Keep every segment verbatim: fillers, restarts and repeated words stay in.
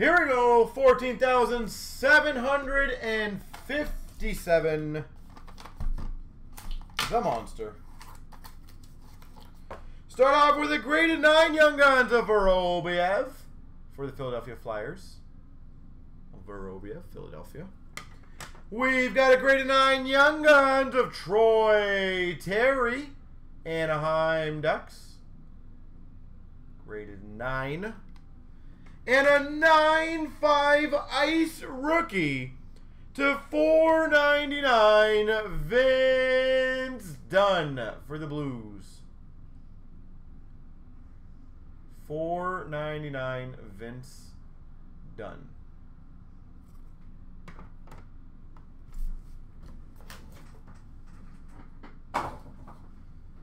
Here we go, fourteen thousand seven hundred fifty-seven. The Monster. Start off with a graded nine Young Guns of Vorobiev for the Philadelphia Flyers. Vorobiev, Philadelphia. We've got a graded nine Young Guns of Troy Terry, Anaheim Ducks. Graded nine. And a nine five Ice Rookie to four ninety-nine Vince Dunn for the Blues. four ninety-nine Vince Dunn.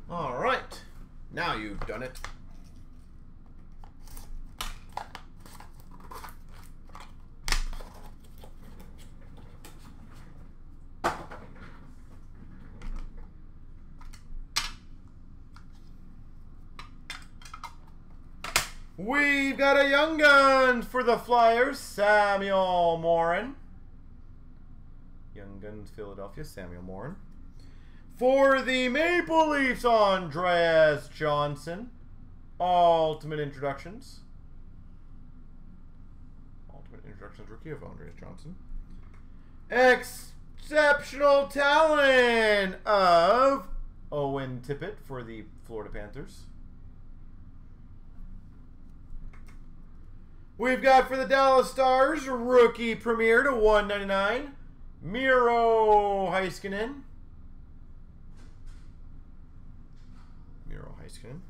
All right, now you've done it. We've got a Young Guns for the Flyers, Samuel Morin. Young Guns, Philadelphia, Samuel Morin. For the Maple Leafs, Andreas Johnson. Ultimate Introductions. Ultimate Introductions rookie of Andreas Johnson. Exceptional Talent of Owen Tippett for the Florida Panthers. We've got for the Dallas Stars, rookie premier to one ninety-nine, Miro Heiskanen. Miro Heiskanen.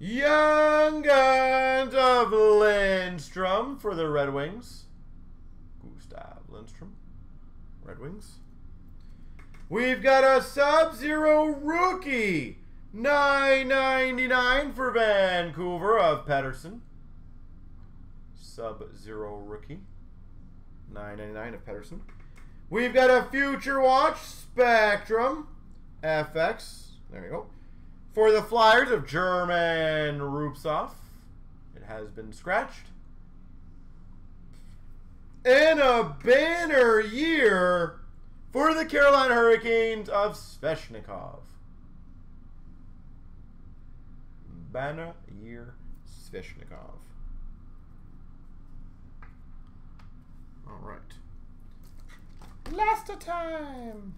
Young Guns of Lindstrom for the Red Wings. Gustav Lindstrom, Red Wings. We've got a Sub-Zero rookie, nine ninety-nine for Vancouver of Pedersen. Sub-Zero rookie, nine ninety-nine of Pedersen. We've got a Future Watch Spectrum F X. There you go. For the Flyers of German Rupsov. It has been scratched. And a banner year for the Carolina Hurricanes of Svechnikov. Banner year Svechnikov. All right. Last time.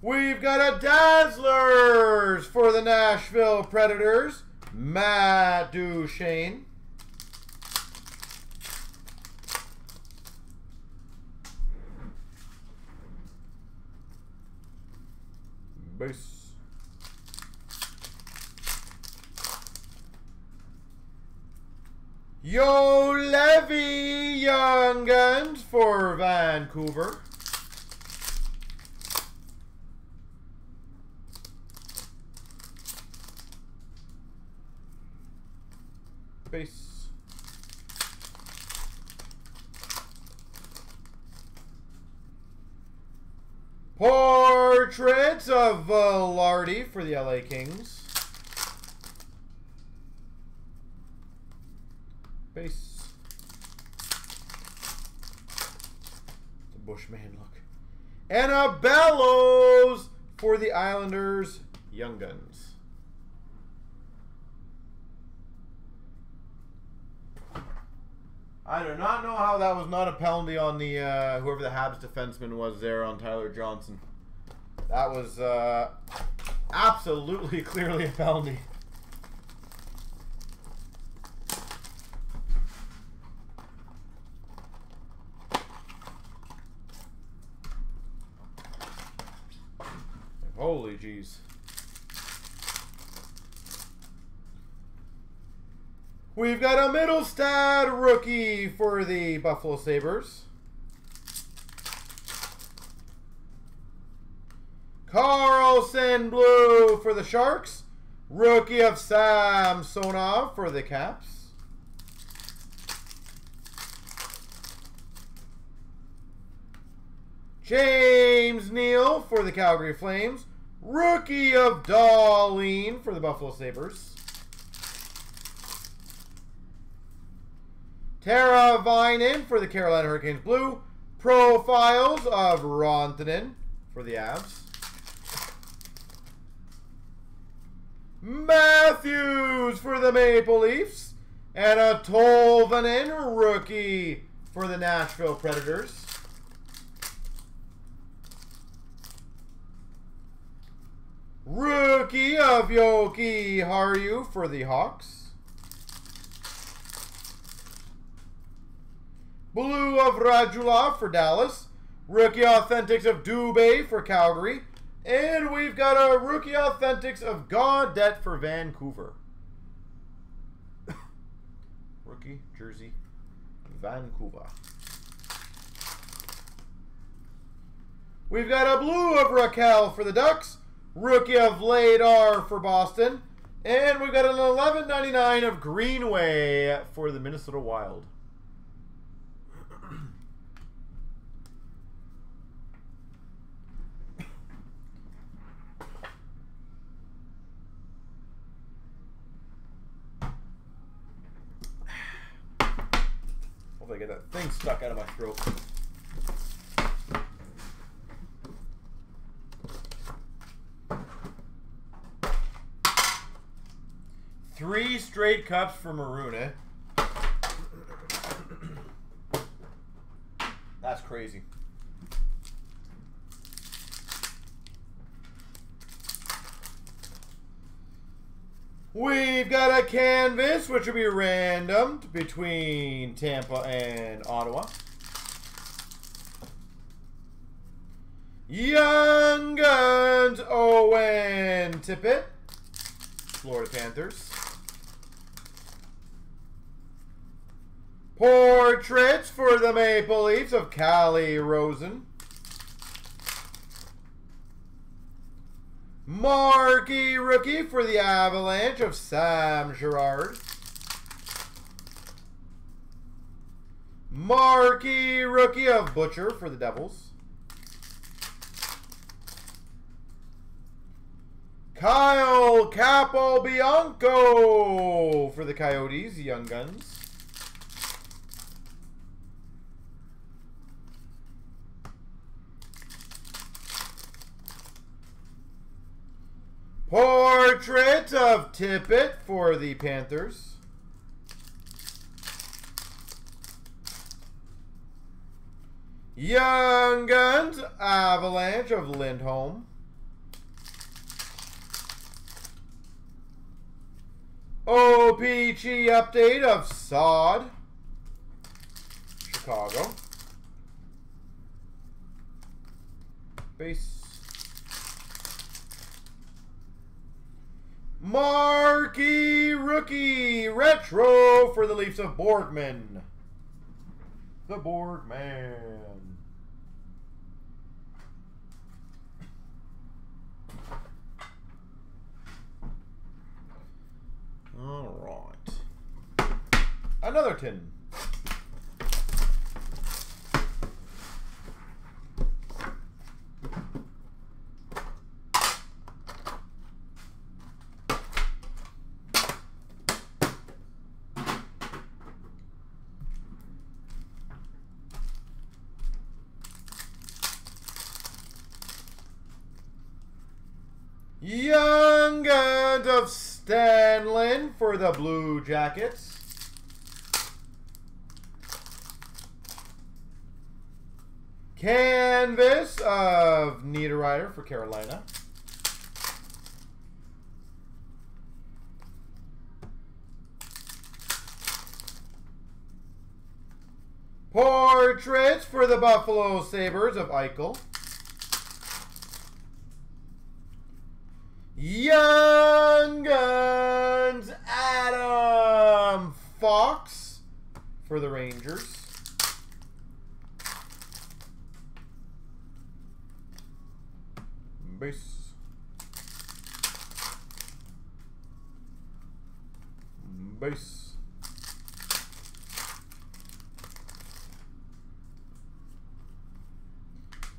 We've got a Dazzlers for the Nashville Predators, Matt Duchesne. Base. Yo Levy Young Guns for Vancouver. Base. Portraits of Velardi for the L A Kings. Base. The Bushman look. And a Bellows for the Islanders, Young Guns. I do not know how that was not a penalty on the uh, whoever the Habs defenseman was there on Tyler Johnson. That was uh, absolutely clearly a penalty. Holy jeez. We've got a Middlestad rookie for the Buffalo Sabres. Carlson Blue for the Sharks. Rookie of Samsonov for the Caps. James Neal for the Calgary Flames. Rookie of Dahlin for the Buffalo Sabres. Tara Vinan for the Carolina Hurricanes Blue. Profiles of Rontanen for the Avs. Matthews for the Maple Leafs. And a Tolvanen rookie for the Nashville Predators. Rookie of Yoki Haru for the Hawks. Blue of Radulov for Dallas. Rookie Authentics of Dubé for Calgary. And we've got a Rookie Authentics of Gaudette for Vancouver. Rookie Jersey Vancouver. We've got a Blue of Raquel for the Ducks. Rookie of Vladar for Boston. And we've got an eleven ninety-nine of Greenway for the Minnesota Wild. Hopefully I get that thing stuck out of my throat. Three straight cups for Maroon, eh? That's crazy. We've got a canvas, which will be randomed between Tampa and Ottawa. Young Guns, Owen Tippett, Florida Panthers. Portraits for the Maple Leafs of Callie Rosen. Marquee rookie for the Avalanche of Sam Girard. Marquee rookie of Butcher for the Devils. Kyle Capobianco for the Coyotes, Young Guns. Portrait of Tippett for the Panthers. Young Guns, Avalanche of Lindholm. O P G update of Saad, Chicago. Base. Marquee Rookie Retro for the Leafs of Borgman. The Borgman. All right. Another tin. Young Guns of Stanlin for the Blue Jackets. Canvas of Niederreiter for Carolina. Portraits for the Buffalo Sabres of Eichel. Young Guns, Adam Fox for the Rangers. Base. base.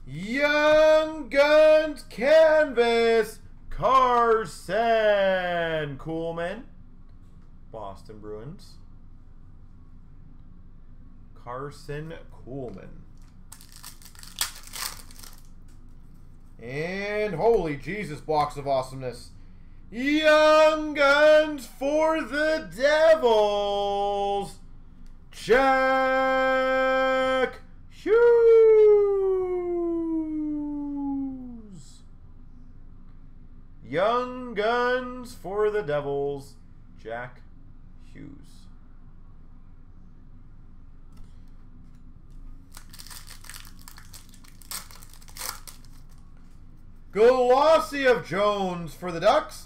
Young Guns Canvas, Carson Coolman, Boston Bruins. Carson Coolman. And holy Jesus, box of awesomeness. Young Guns for the Devils, Jack Hughes. Young Guns for the Devils, Jack Hughes. Glossy of Jones for the Ducks,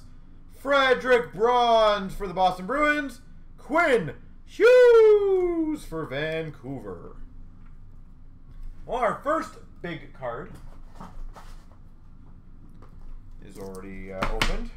Frederick Bronze for the Boston Bruins, Quinn Hughes for Vancouver. Well, our first big card is already uh, opened.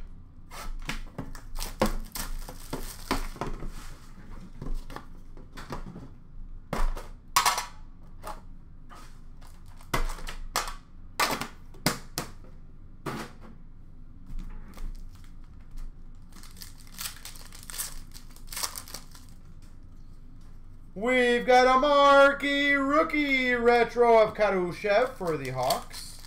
We've got a marquee rookie retro of Karushev for the Hawks.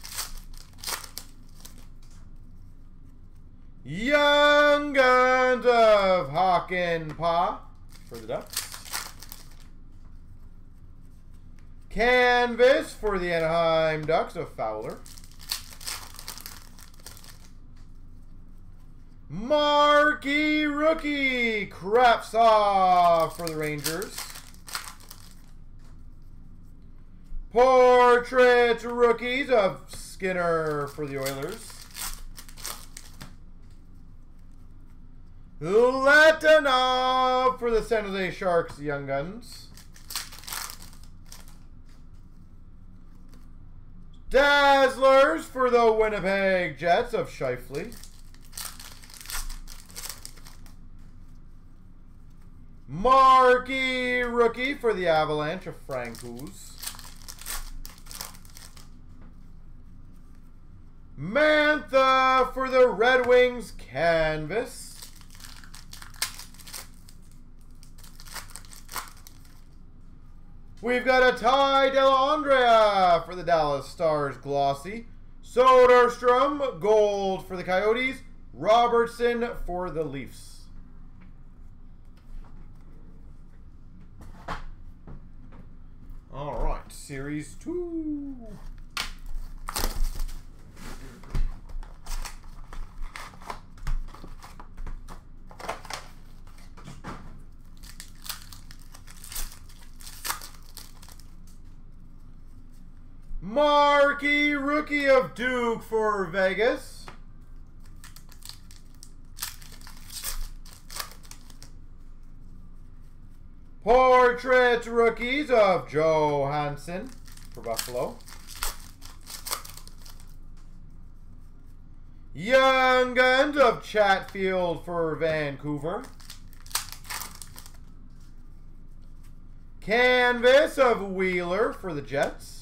Young Guns of Hakanpää for the Ducks. Canvas for the Anaheim Ducks of Fowler. Marquee rookie Krapsov for the Rangers. Portrait rookies of Skinner for the Oilers. Letanov for the San Jose Sharks, Young Guns. Dazzlers for the Winnipeg Jets of Scheifele. Marquee rookie for the Avalanche of Francouz. Mantha for the Red Wings canvas. We've got a Ty Dellandrea for the Dallas Stars glossy. Soderstrom gold for the Coyotes. Robertson for the Leafs. All right, series two. Marquee rookie of Duke for Vegas. Portrait rookies of Johansson for Buffalo. Young Guns of Chatfield for Vancouver. Canvas of Wheeler for the Jets.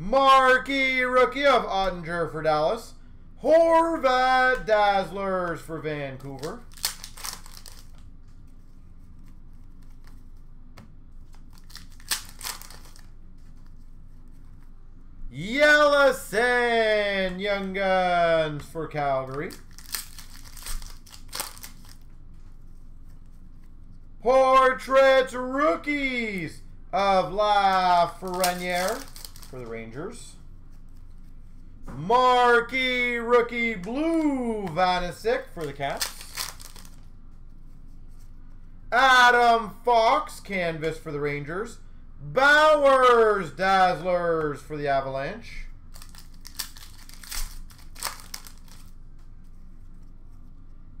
Marquee rookie of Ottinger for Dallas. Horvat Dazzlers for Vancouver. Yellison Young Guns for Calgary. Portrait rookies of Lafreniere for the Rangers. Marquee rookie Blue Vanasek for the Caps. Adam Fox canvas for the Rangers. Bowers Dazzlers for the Avalanche.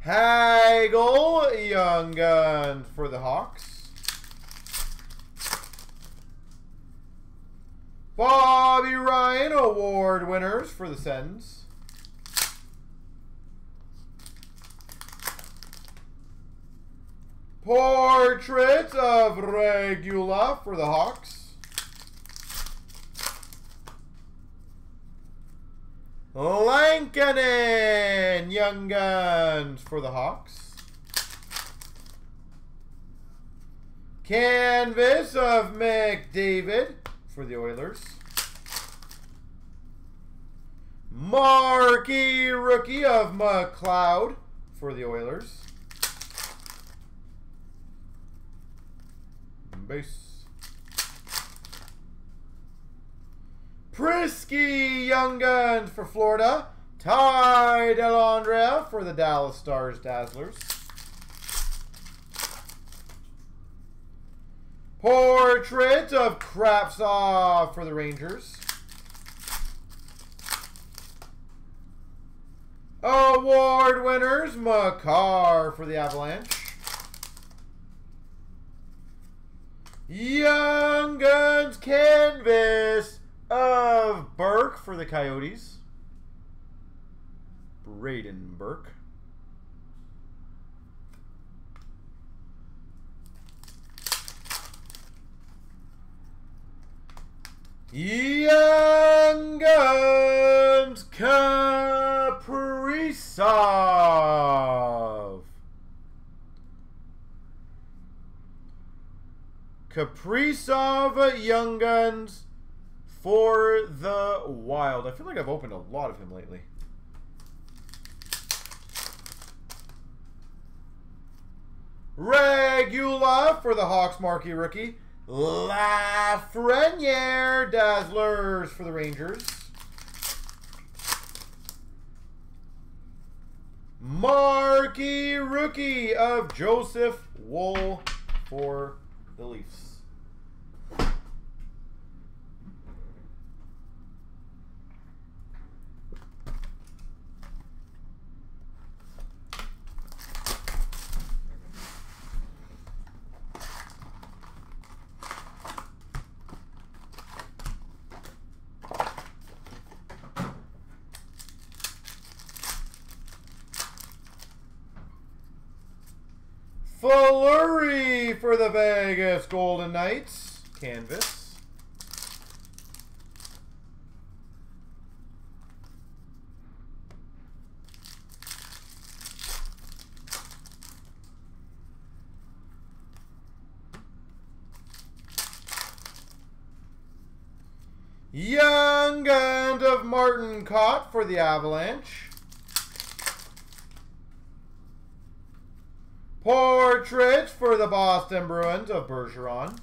Hagel Young Guns for the Hawks. Bobby Ryan award winners for the Sens. Portrait of Regula for the Hawks. Lankinen, Young Guns for the Hawks. Canvas of McDavid for the Oilers. Marquee Rookie of McLeod for the Oilers. Base. Prisky Young Guns for Florida. Ty Dellandrea for the Dallas Stars Dazzlers. Portrait of Krapsov for the Rangers. Award winners, Makar for the Avalanche. Young Guns Canvas of Burke for the Coyotes. Braden Burke. Young Guns Kaprizov. Kaprizov Young Guns for the Wild. I feel like I've opened a lot of him lately. Regula for the Hawks marquee rookie. Lafreniere Dazzlers for the Rangers. Marquee rookie of Joseph Woll for the Leafs. Fleury for the Vegas Golden Knights. Canvas. Young Guns of Martin Cott for the Avalanche. Portrait for the Boston Bruins of Bergeron.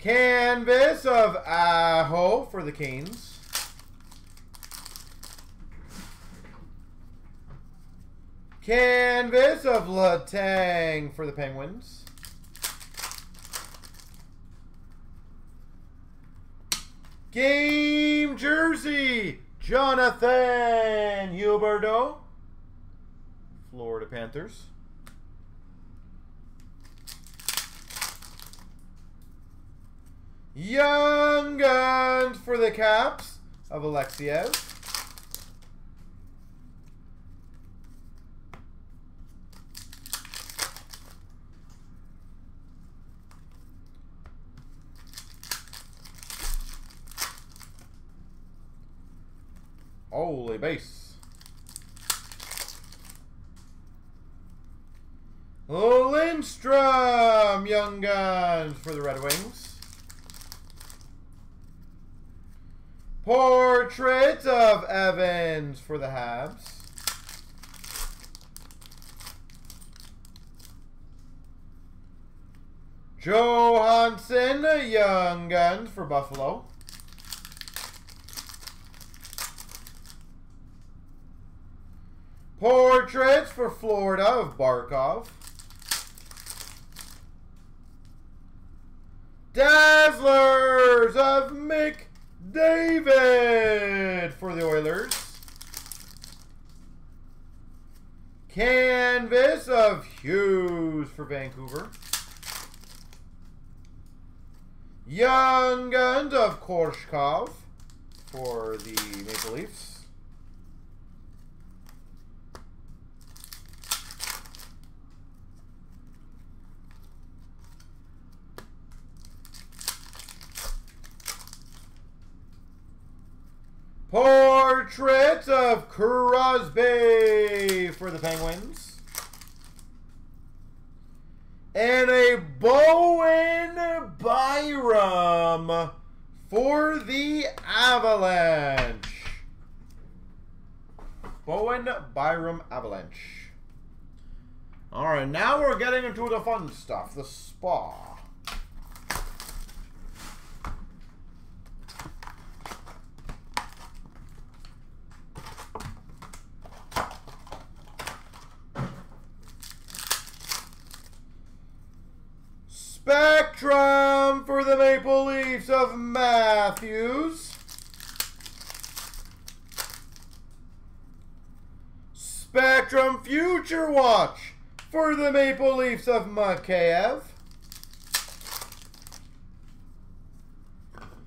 Canvas of Aho for the Canes. Canvas of Letang for the Penguins. Game jersey, Jonathan Huberdeau, Florida Panthers. Young Guns for the Caps of Alexiev. Holy base. Lindstrom, Young Guns for the Red Wings. Portrait of Evans for the Habs. Johansson, Young Guns for Buffalo. Portraits for Florida of Barkov. Dazzlers of McDavid for the Oilers. Canvas of Hughes for Vancouver. Young Guns of Korshkov for the Maple Leafs. Portrait of Crosby for the Penguins. And a Bowen Byram for the Avalanche. Bowen Byram Avalanche. All right, now we're getting into the fun stuff, the Spa. Spectrum for the Maple Leafs of Matthews. Spectrum Future Watch for the Maple Leafs of Mikheyev.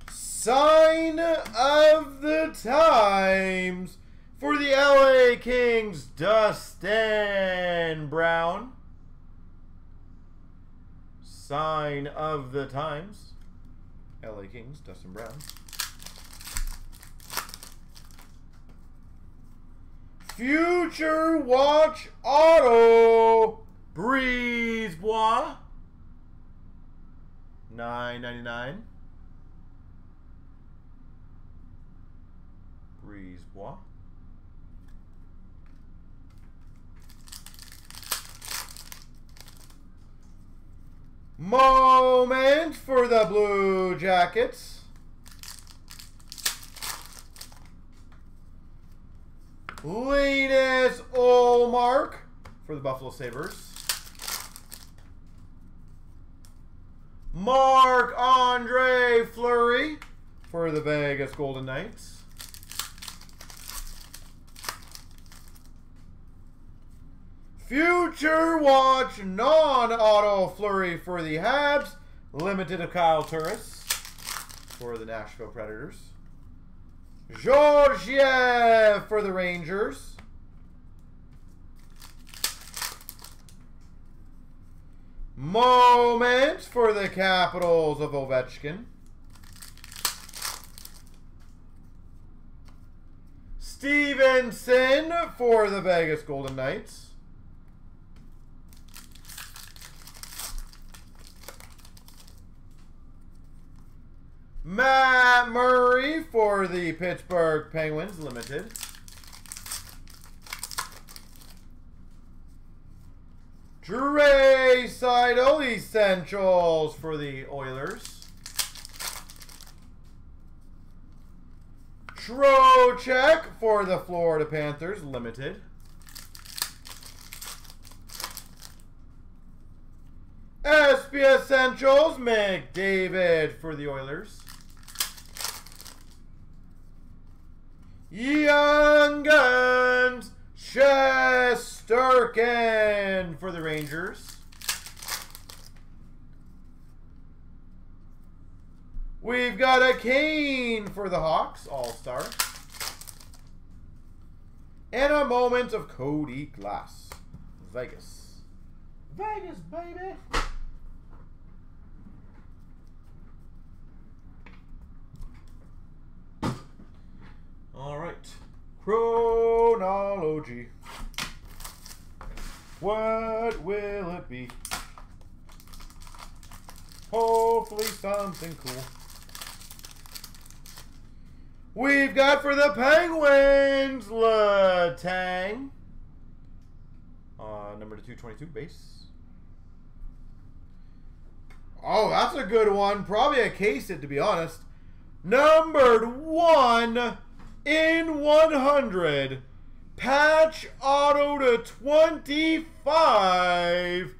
Sign of the Times for the L A Kings, Dustin Brown. Sign of the Times, L A Kings, Dustin Brown. Future Watch Auto, Brisebois, nine ninety-nine. Brisebois. Moment for the Blue Jackets. Linus Ullmark for the Buffalo Sabres. Marc-Andre Fleury for the Vegas Golden Knights. Future Watch non-auto Flurry for the Habs. Limited of Kyle Turris for the Nashville Predators. Georgiev for the Rangers. Moment for the Capitals of Ovechkin. Stevenson for the Vegas Golden Knights. Matt Murray for the Pittsburgh Penguins, limited. Trey Seidel Essentials for the Oilers. Trocheck for the Florida Panthers, limited. S P Essentials McDavid for the Oilers. Young Guns, Shesterkin for the Rangers. We've got a Kane for the Hawks, All-Star. And a moment of Cody Glass, Vegas. Vegas, baby! All right, chronology. What will it be? Hopefully something cool. We've got for the Penguins, Letang. Uh, number two twenty-two base. Oh, that's a good one. Probably a case it, to be honest. Numbered one. In one hundred, patch auto to twenty-five,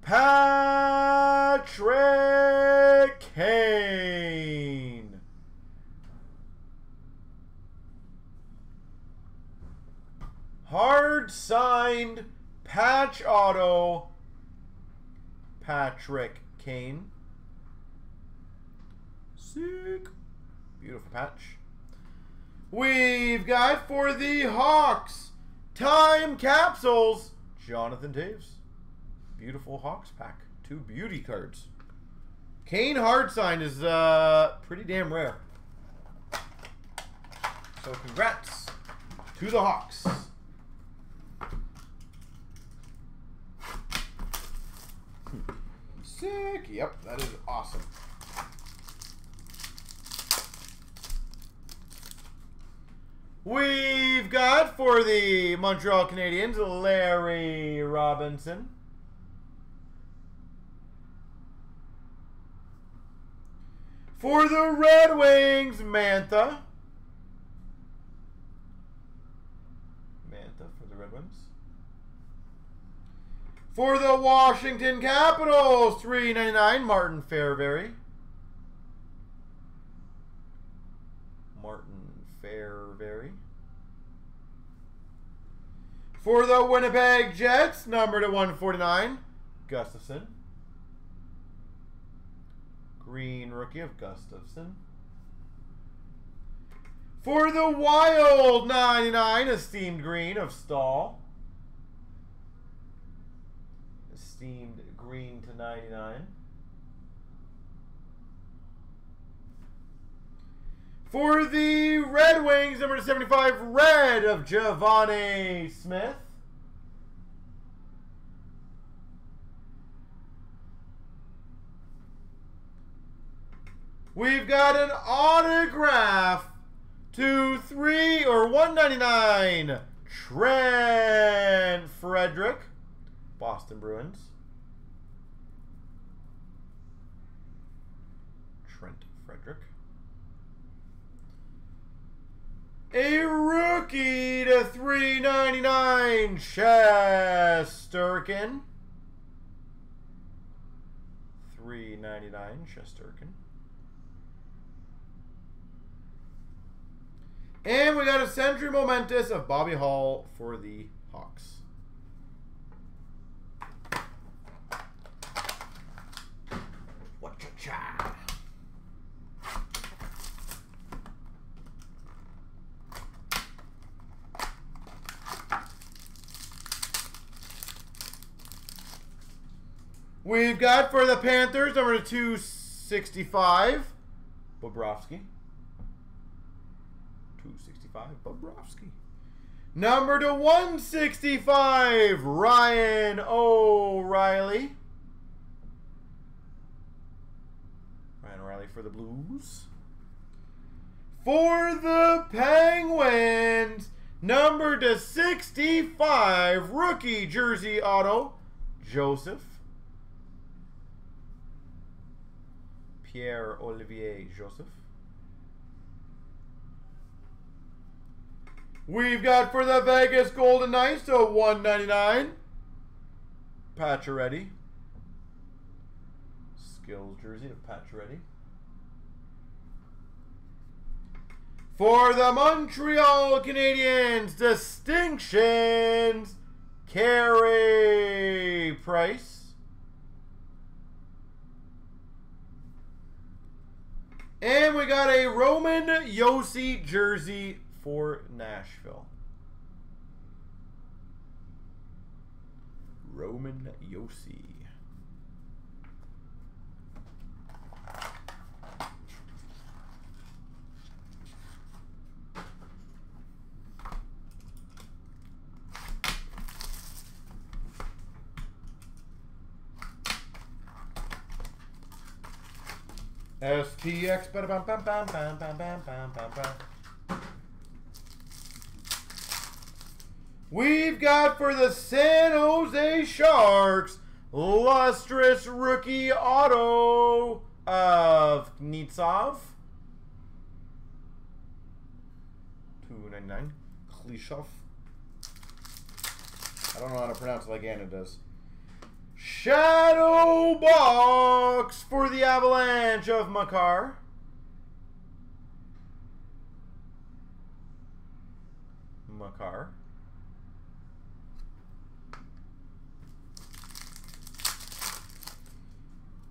Patrick Kane. Hard signed patch auto, Patrick Kane. Sick. Beautiful patch. We've got for the Hawks, Time Capsules, Jonathan Taves. Beautiful Hawks pack. Two beauty cards. Kane hard sign is uh, pretty damn rare. So congrats to the Hawks. Sick. Yep, that is awesome. We've got for the Montreal Canadiens, Larry Robinson. For the Red Wings, Mantha. Mantha for the Red Wings. For the Washington Capitals, three ninety-nine, Martin Fairberry. Martin Fairberry. For the Winnipeg Jets, number to one forty-nine, Gustafson. Green rookie of Gustafson. For the Wild, ninety-nine, esteemed green of Stahl. Steamed green to ninety-nine. For the Red Wings, number seventy-five, red of Giovanni Smith. We've got an autograph to three or one ninety-nine, Trent Frederick. Boston Bruins. Trent Frederick. A rookie to three ninety-nine, Shesterkin. three ninety-nine, Shesterkin. And we got a Century Momentous of Bobby Hall for the Hawks. We've got for the Panthers, number two sixty-five, Bobrovsky. two sixty-five, Bobrovsky. Number to one sixty-five, Ryan O'Reilly. Ryan O'Reilly for the Blues. For the Penguins, number to sixty-five, rookie jersey auto, Joseph. Pierre-Olivier Joseph. We've got for the Vegas Golden Knights to one ninety-nine, Pacioretty. Skills jersey of Pacioretty. For the Montreal Canadiens, distinctions, Carey Price. And we got a Roman Josi jersey for Nashville. Roman Josi. S T X, bam bam bam bam bam bam bam bam bam. We've got for the San Jose Sharks, lustrous rookie auto of Knitsov. two ninety-nine, Klishov. I don't know how to pronounce it like Anna does. Shadow box for the Avalanche of Makar. Makar.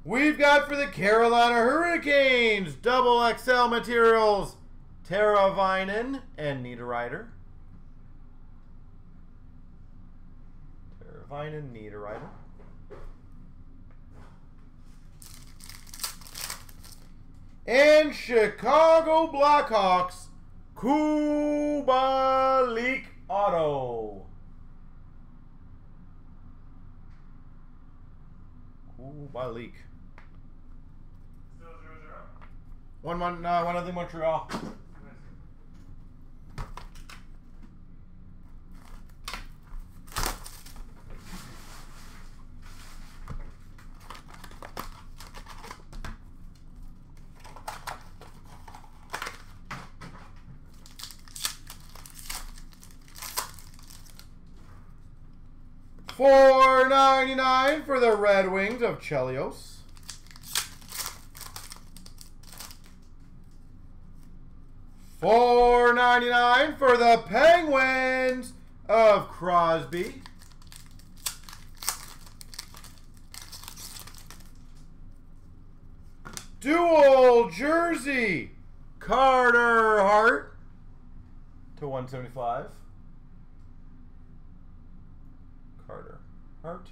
We've got for the Carolina Hurricanes, double X L materials, Tara Vinan and Niederreiter. Tara Vinan, Niederreiter. And Chicago Blackhawks, Kubalik Auto. Kubalik. Still zero zero. One one no, one other Montreal. four ninety-nine for the Red Wings of Chelios. four ninety-nine for the Penguins of Crosby. Dual jersey Carter Hart to one seventy-five. Carter Hart.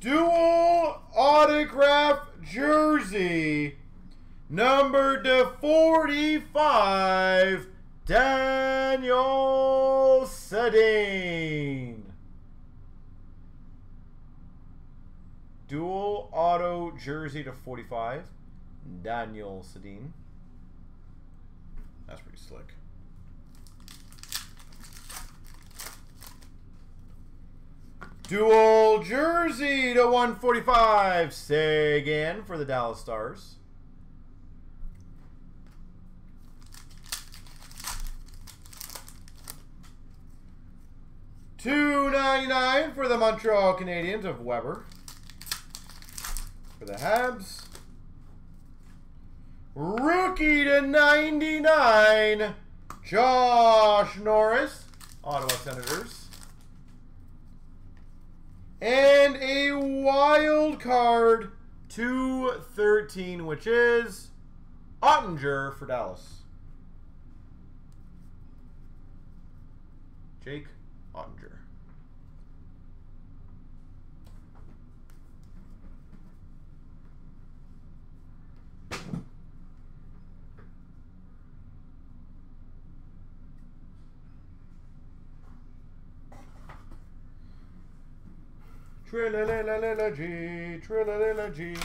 Dual autograph jersey number to forty-five, Daniel Sedin. Dual auto jersey to forty-five, Daniel Sedin. That's pretty slick. Dual jersey to one forty-five, Sagan for the Dallas Stars. two ninety-nine for the Montreal Canadiens of Weber. For the Habs. Rookie to ninety-nine, Josh Norris, Ottawa Senators. And a wild card, two thirteen, which is Ottinger for Dallas. Jake Ottinger. Trilogy, trilogy.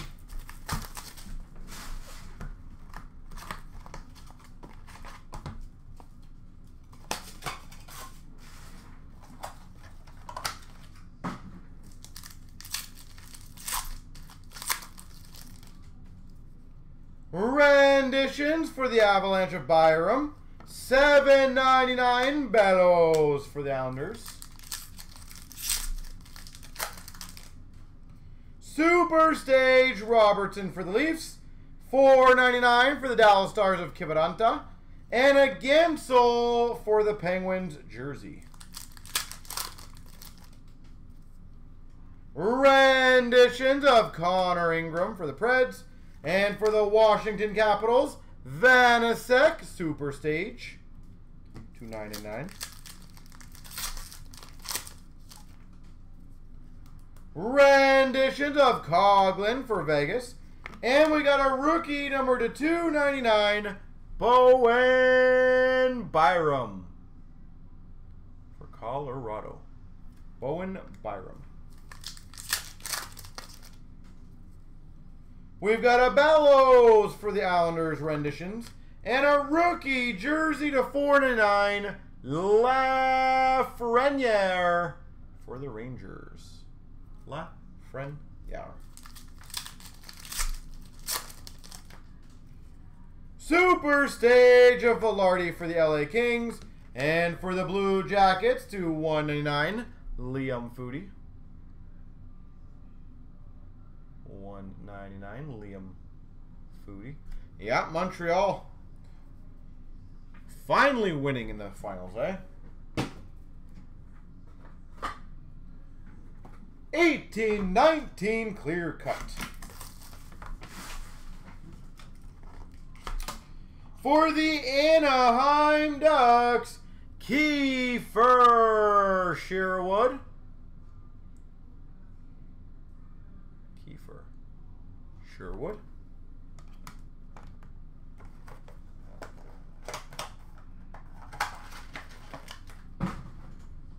Renditions for the Avalanche of Byram. seven ninety-nine Bellows for the Islanders. Super Stage Robertson for the Leafs, four ninety-nine for the Dallas Stars of Kiviranta, and a Gensel for the Penguins jersey. Renditions of Connor Ingram for the Preds, and for the Washington Capitals, Vanacek Super Stage, two ninety-nine. Renditions of Coughlin for Vegas. And we got a rookie number to two ninety-nine, Bowen Byram for Colorado. Bowen Byram. We've got a Bellows for the Islanders renditions. And a rookie jersey to four ninety-nine, Lafreniere for the Rangers. Lafreniere. Super Stage of Velardi for the L A Kings. And for the Blue Jackets to one ninety-nine, Liam Foodie. one ninety-nine, Liam Foodie. Yeah, Montreal. Finally winning in the finals, eh? eighteen nineteen clear cut. For the Anaheim Ducks, Kiefer Sherwood. Kiefer Sherwood.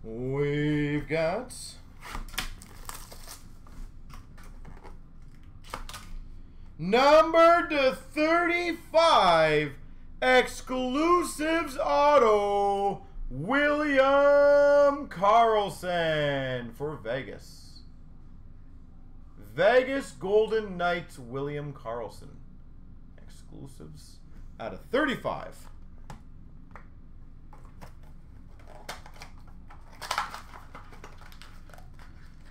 We've got number to thirty-five exclusives auto, William Carlson for Vegas. Vegas Golden Knights, William Carlson. Exclusives out of thirty-five.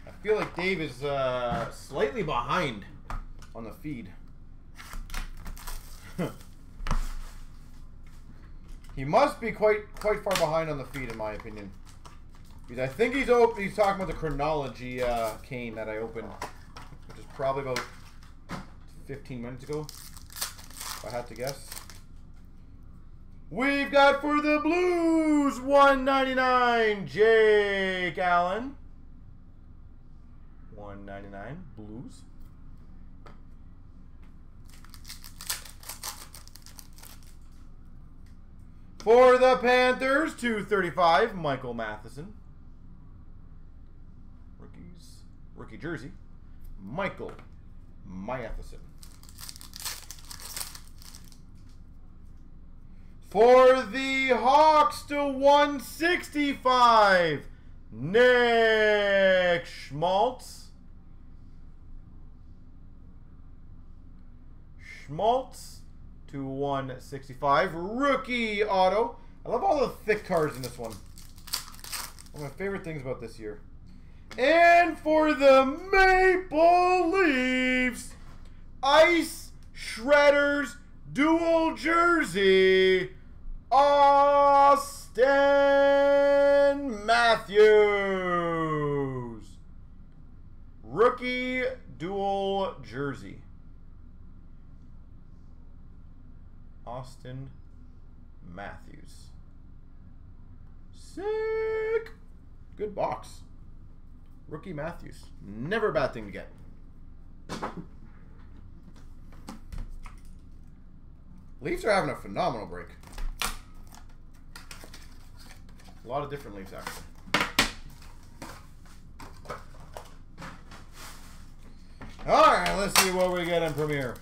I feel like Dave is uh, slightly behind on the feed. He must be quite quite far behind on the feed, in my opinion, because I think he's op he's talking about the chronology uh, cane that I opened, which is probably about fifteen minutes ago, if I had to guess. We've got for the Blues one ninety-nine Jake Allen. one ninety-nine Blues. For the Panthers, two thirty-five Michael Matheson. Rookies, rookie jersey, Michael Matheson. For the Hawks, to one sixty-five Nick Schmaltz. Schmaltz to one sixty-five rookie auto. I love all the thick cards in this one. One of my favorite things about this year. And for the Maple Leafs, Ice Shredders dual jersey, Austin Matthews. Rookie dual jersey. Austin Matthews. Sick. Good box. Rookie Matthews. Never a bad thing to get. Leafs are having a phenomenal break. A lot of different Leafs, actually. Alright, let's see what we get in Premier.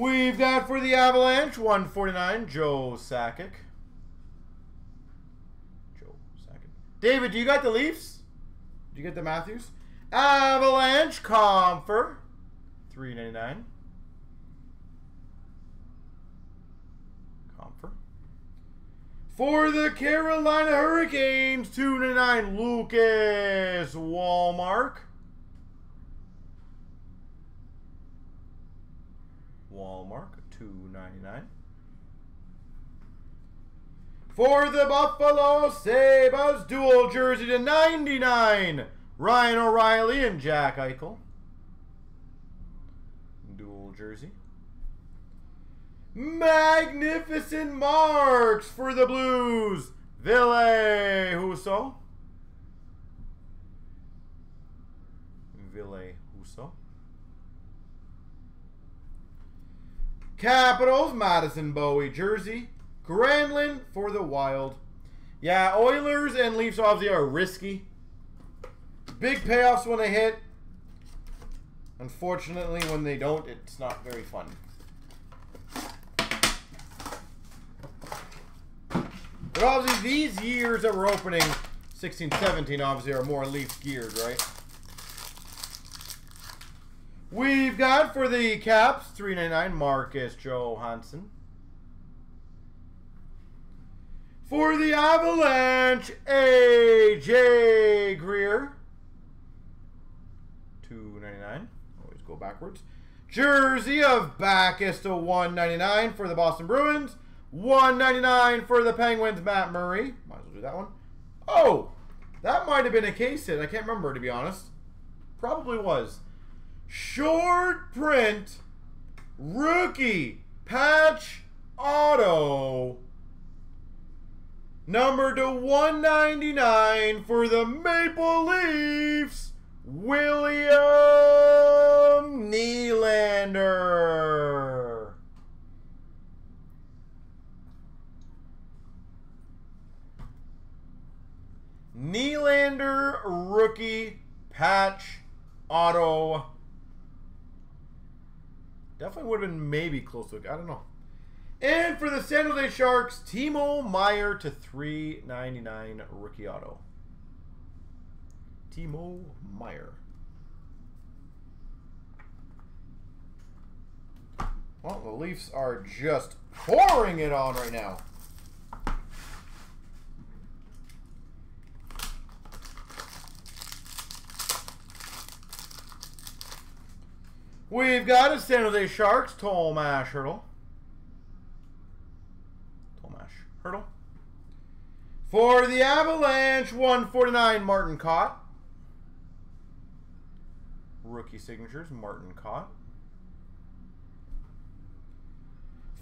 We've got for the Avalanche, one forty-nine, Joe Sakic. Joe Sakic. David, do you got the Leafs? Do you get the Matthews? Avalanche, Comfer, three ninety-nine. Comfer. For the Carolina Hurricanes, two ninety-nine, Lucas Walmark. Walmart, two ninety-nine. For the Buffalo Sabres, dual jersey to ninety-nine, Ryan O'Reilly and Jack Eichel. Dual jersey. Magnificent marks for the Blues, Ville-Husso. Ville-Husso. Capitals, Madison Bowie jersey, Granlund for the Wild. Yeah, Oilers and Leafs obviously are risky. Big payoffs when they hit. Unfortunately, when they don't, it's not very fun. But obviously, these years that we're opening, sixteen seventeen, obviously are more Leafs geared, right? We've got for the Caps, three ninety-nine, Marcus Johansson. For the Avalanche, A J Greer, two ninety-nine. Always backwards. Jersey of Backus to one ninety-nine for the Boston Bruins. one ninety-nine for the Penguins, Matt Murray. Might as well do that one. Oh, that might have been a case hit. I can't remember, to be honest. Probably was. Short print, rookie, patch, auto. Number to one ninety-nine for the Maple Leafs, William Nylander. Nylander rookie patch auto. Definitely would have been maybe close to it. I don't know. And for the San Jose Sharks, Timo Meier to three ninety-nine rookie auto. Timo Meier. Well, the Leafs are just pouring it on right now. We've got a San Jose Sharks, Tomas Hurdle. Hurdle. For the Avalanche, one forty-nine, Martin Cott. Rookie signatures, Martin Cott.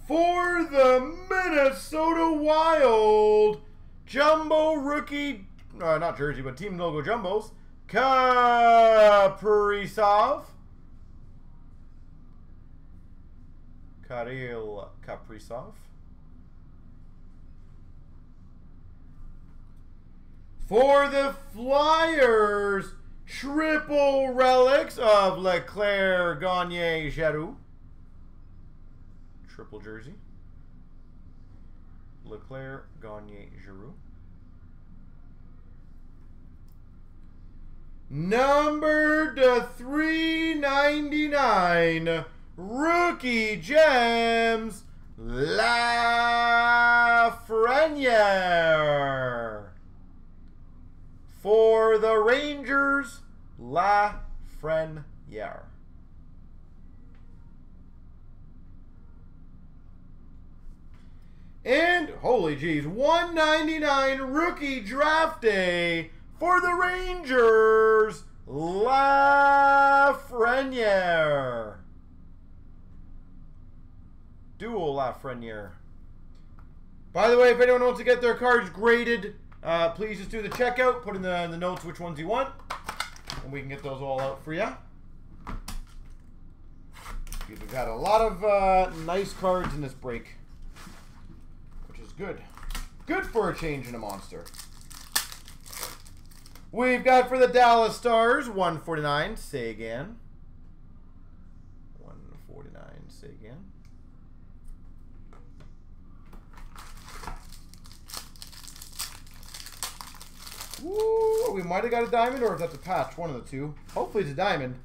For the Minnesota Wild, Jumbo rookie, uh, not jersey, but team logo jumbos, Kaprizov. Kirill Kaprizov. For the Flyers, triple relics of Leclerc, Gagner, Giroux. Triple jersey. Leclerc, Gagner, Giroux. Number to three ninety-nine, rookie gems, Lafreniere. For the Rangers, Lafreniere. And, holy jeez, one ninety-nine rookie draft day for the Rangers, Lafreniere. Dual Lafreniere. By the way, if anyone wants to get their cards graded, Uh, please just do the checkout. Put in the, in the notes which ones you want, and we can get those all out for you. We've had a lot of uh, nice cards in this break, which is good. Good for a change in a monster. We've got for the Dallas Stars, one forty-nine, say again. one forty-nine, say again. Ooh, we might have got a diamond, or is that the patch? One of the two. Hopefully it's a diamond.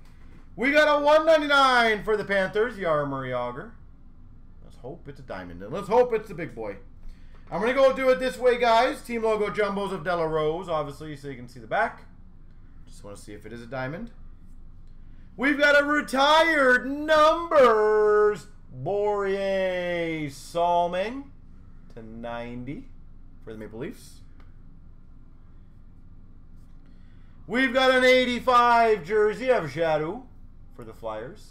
We got a one ninety-nine for the Panthers, Jaromir Jagr. Let's hope it's a diamond, and let's hope it's the big boy. I'm going to go do it this way, guys. Team logo jumbos of De La Rose, obviously, so you can see the back. Just want to see if it is a diamond. We've got a retired numbers, Börje Salming to ninety for the Maple Leafs. We've got an eighty-five jersey of Giroux for the Flyers.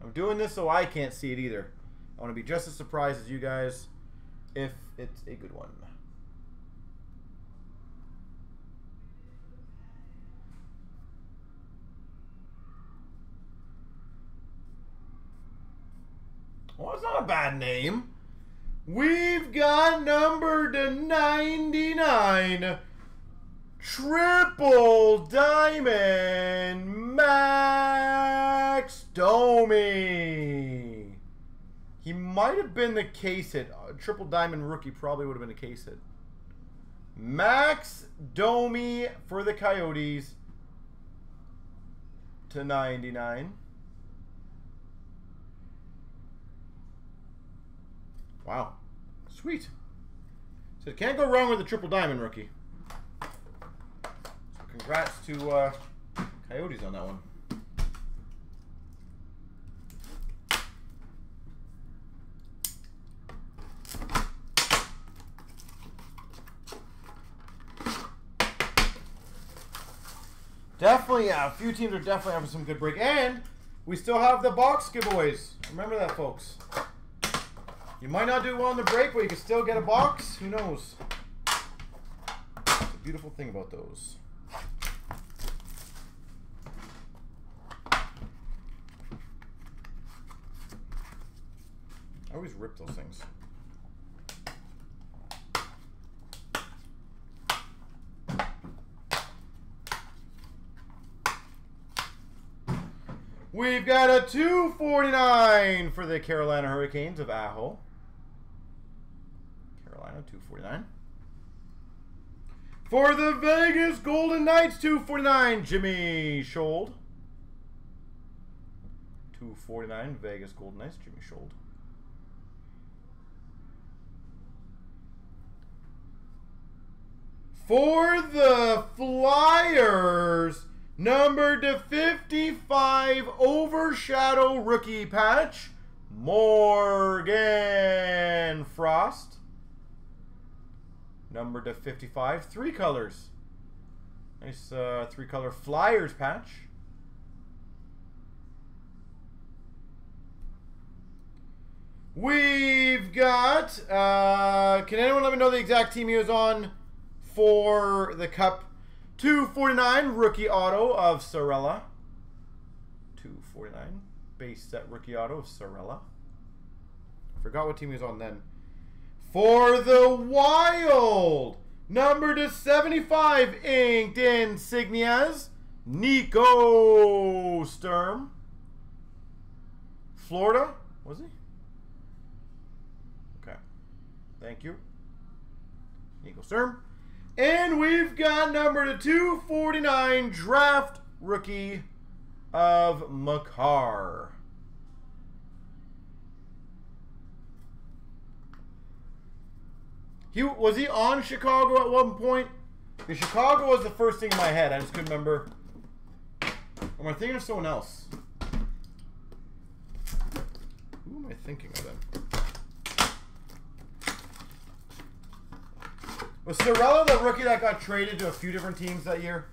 I'm doing this so I can't see it either. I want to be just as surprised as you guys if it's a good one. Well, it's not a bad name. We've got number to ninety-nine. Triple Diamond, Max Domi. He might have been the case hit. Triple Diamond rookie probably would have been a case hit. Max Domi for the Coyotes to ninety-nine. Wow. Sweet. So it can't go wrong with a Triple Diamond rookie. Congrats to uh, Coyotes on that one. Definitely, a few teams are definitely having some good break. And we still have the box giveaways. Remember that, folks. You might not do well in the break, but you can still get a box. Who knows? It's a beautiful thing about those. I always rip those things. We've got a two forty-nine for the Carolina Hurricanes of Aho. Carolina, two forty-nine. For the Vegas Golden Knights, two forty-nine, Jimmy Schold. two forty-nine, Vegas Golden Knights, Jimmy Schold. For the Flyers, number to fifty-five, Overshadow Rookie Patch, Morgan Frost. Number to fifty-five, three colors. Nice uh, three-color Flyers patch. We've got, uh, can anyone let me know the exact team he was on for the Cup? two forty-nine, rookie auto of Sorella. two forty-nine, base set rookie auto of Sorella. Forgot what team he was on then. For the Wild, number to seventy-five, inked insignias, Nico Sturm. Florida, was he? Okay, thank you, Nico Sturm. And we've got number to two forty-nine, draft rookie of Makar. He was he on Chicago at one point? Because Chicago was the first thing in my head. I just couldn't remember. Am I thinking of someone else? Who am I thinking of then? Was Sorella the rookie that got traded to a few different teams that year?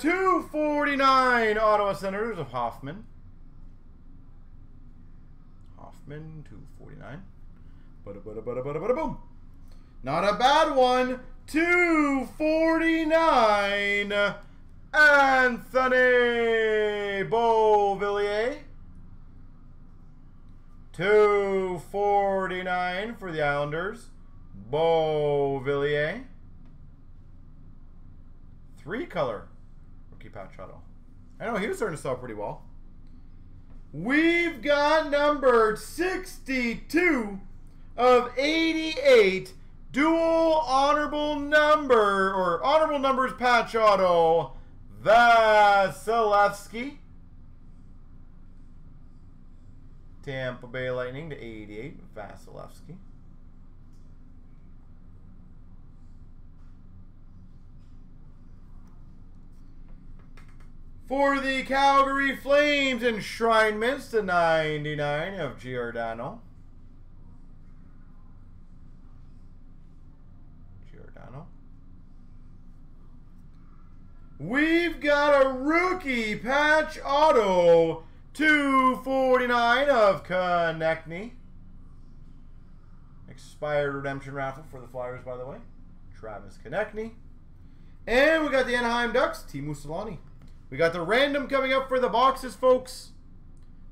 two forty-nine Ottawa Senators of Hoffman. Hoffman, two forty-nine. Bada, bada, bada, bada, bada, boom. Not a bad one. two forty-nine Anthony Beauvillier. two forty-nine for the Islanders. Beauvillier. Three color. Patch auto. I know he was starting to sell pretty well. We've got number sixty-two of eighty-eight, dual honorable number or honorable numbers patch auto, Vasilevsky. Tampa Bay Lightning to eighty-eight, Vasilevsky. For the Calgary Flames, enshrinements to ninety-nine of Giordano. Giordano. We've got a rookie patch auto, two forty-nine of Konechny. Expired redemption raffle for the Flyers, by the way. Travis Konechny. And we got the Anaheim Ducks, Teemu Selanne. We got the random coming up for the boxes, folks.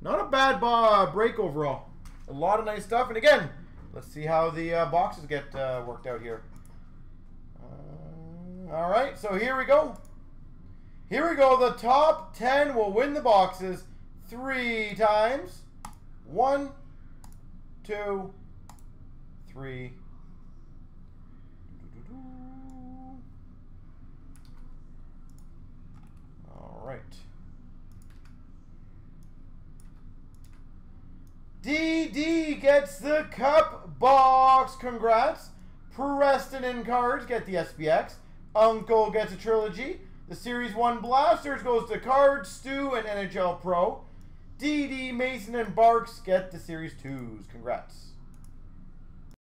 Not a bad uh, break overall. A lot of nice stuff. And again, let's see how the uh, boxes get uh, worked out here. Um, all right, so here we go. Here we go. The top ten will win the boxes three times. One, two, three. D D gets the cup box. Congrats. Preston and Cards get the S P X. Uncle gets a trilogy. The Series one Blasters goes to Cards, Stu, and N H L Pro. D D, Mason, and Barks get the Series twos. Congrats.